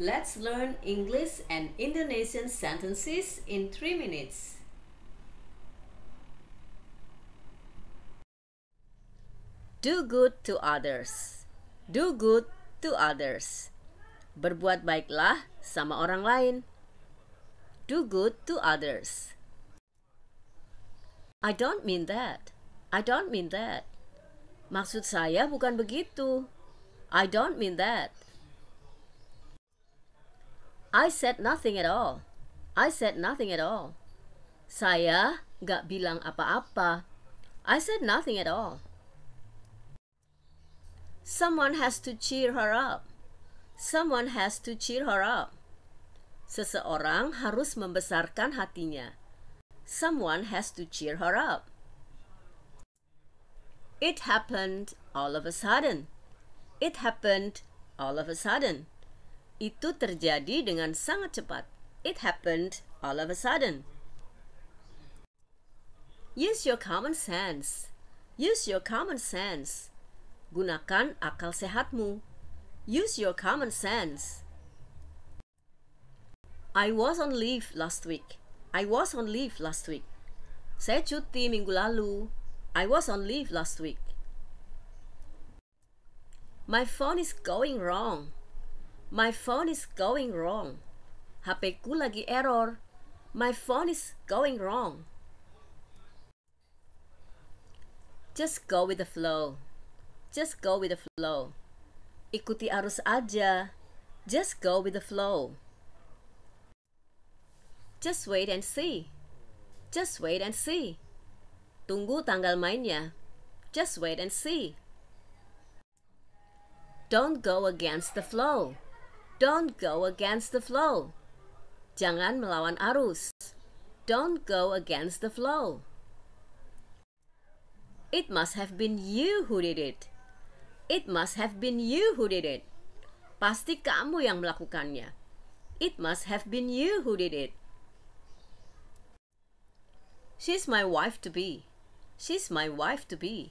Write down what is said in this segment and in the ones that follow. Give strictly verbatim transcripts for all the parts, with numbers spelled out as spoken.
Let's learn English and Indonesian sentences in three minutes. Do good to others. Do good to others. Berbuat baiklah sama orang lain. Do good to others. I don't mean that. I don't mean that. Maksud saya bukan begitu. I don't mean that. I said nothing at all. I said nothing at all. Saya gak bilang apa-apa. I said nothing at all. Someone has to cheer her up. Someone has to cheer her up. Seseorang harus membesarkan hatinya. Someone has to cheer her up. It happened all of a sudden. It happened all of a sudden. Itu terjadi dengan sangat cepat. It happened all of a sudden. Use your common sense. Use your common sense. Gunakan akal sehatmu. Use your common sense. I was on leave last week. I was on leave last week. Saya cuti minggu lalu. I was on leave last week. My phone is going wrong. My phone is going wrong. H P ku lagi error. My phone is going wrong. Just go with the flow. Just go with the flow. Ikuti arus aja. Just go with the flow. Just wait and see. Just wait and see. Tunggu tanggal mainnya. Just wait and see. Don't go against the flow. Don't go against the flow. Jangan melawan arus. Don't go against the flow. It must have been you who did it. It must have been you who did it. Pasti kamu yang melakukannya. It must have been you who did it. She's my wife to be. She's my wife to be.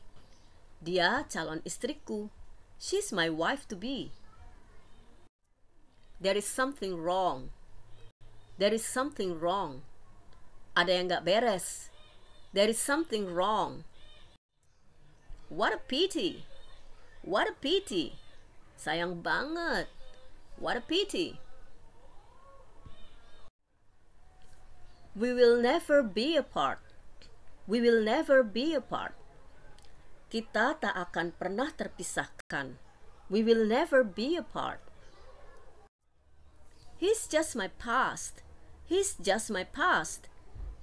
Dia calon istriku. She's my wife to be. There is something wrong. There is something wrong. Ada yang gak beres. There is something wrong. What a pity. What a pity. Sayang banget. What a pity. We will never be apart. We will never be apart. Kita tak akan pernah terpisahkan. We will never be apart. He's just my past. He's just my past.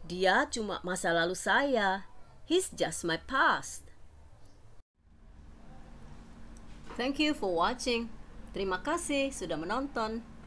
Dia cuma masa lalu saya. He's just my past. Thank you for watching. Terima kasih sudah menonton.